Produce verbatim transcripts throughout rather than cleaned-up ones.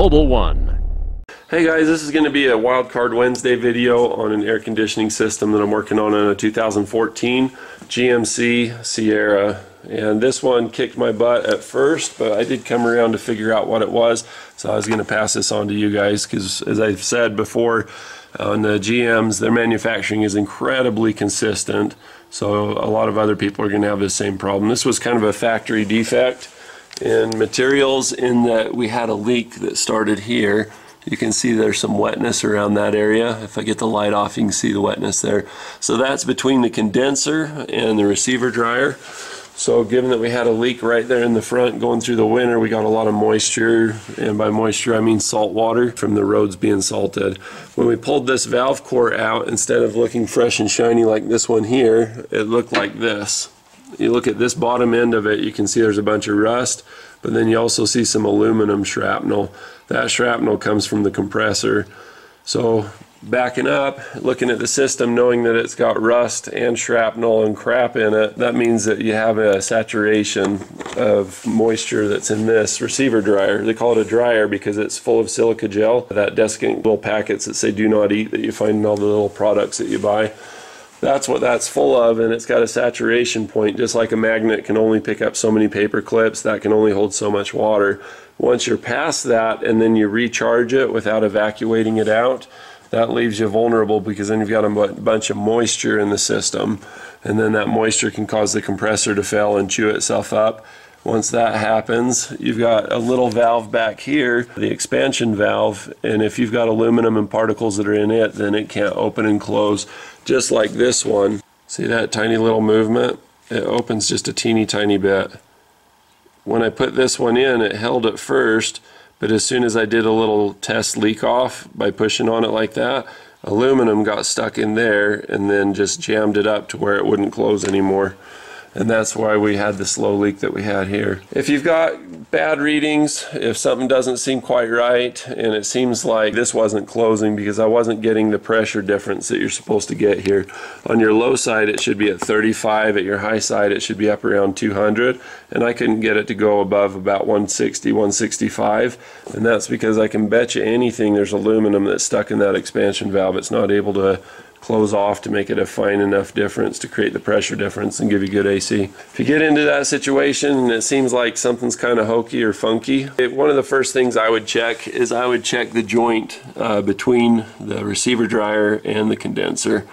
Mobile One. Hey guys, this is going to be a Wild Card Wednesday video on an air conditioning system that I'm working on in a two thousand fourteen G M C Sierra. And this one kicked my butt at first, but I did come around to figure out what it was. So I was going to pass this on to you guys because, as I've said before, on the G Ms, their manufacturing is incredibly consistent. So a lot of other people are going to have the same problem. This was kind of a factory defect in materials in that we had a leak that started here. You can see there's some wetness around that area. If I get the light off, you can see the wetness there. So that's between the condenser and the receiver dryer. So given that we had a leak right there in the front going through the winter, we got a lot of moisture, and by moisture I mean salt water from the roads being salted. When we pulled this valve core out, instead of looking fresh and shiny like this one here, it looked like this. You look at this bottom end of it, you can see there's a bunch of rust, but then you also see some aluminum shrapnel. That shrapnel comes from the compressor. So backing up, looking at the system, knowing that it's got rust and shrapnel and crap in it, that means that you have a saturation of moisture that's in this receiver dryer. They call it a dryer because it's full of silica gel, that desiccant little packets that say do not eat that you find in all the little products that you buy. That's what that's full of, and it's got a saturation point. Just like a magnet can only pick up so many paper clips, that can only hold so much water. Once you're past that and then you recharge it without evacuating it out, that leaves you vulnerable because then you've got a bunch of moisture in the system, and then that moisture can cause the compressor to fail and chew itself up. Once that happens, you've got a little valve back here, the expansion valve, and if you've got aluminum and particles that are in it, then it can't open and close, just like this one. See that tiny little movement? It opens just a teeny tiny bit. When I put this one in, it held at first, but as soon as I did a little test leak off by pushing on it like that, aluminum got stuck in there and then just jammed it up to where it wouldn't close anymore. And that's why we had the slow leak that we had here. If you've got bad readings, if something doesn't seem quite right, and it seems like this wasn't closing because I wasn't getting the pressure difference that you're supposed to get here. On your low side it should be at thirty-five, at your high side it should be up around two hundred, and I couldn't get it to go above about one sixty, one sixty-five, and that's because I can bet you anything there's aluminum that's stuck in that expansion valve. It's not able to close off to make it a fine enough difference to create the pressure difference and give you good A C. If you get into that situation and it seems like something's kind of hokey or funky, it, one of the first things I would check is I would check the joint uh, between the receiver dryer and the condenser.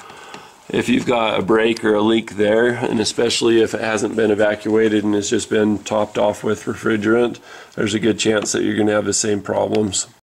If you've got a break or a leak there, and especially if it hasn't been evacuated and it's just been topped off with refrigerant, there's a good chance that you're going to have the same problems.